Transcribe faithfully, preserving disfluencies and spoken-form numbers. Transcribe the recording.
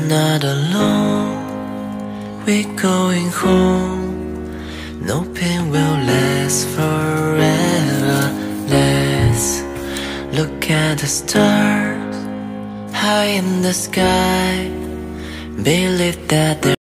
we're not alone, we're going home. No pain will last forever. Let's look at the stars high in the sky. Believe that there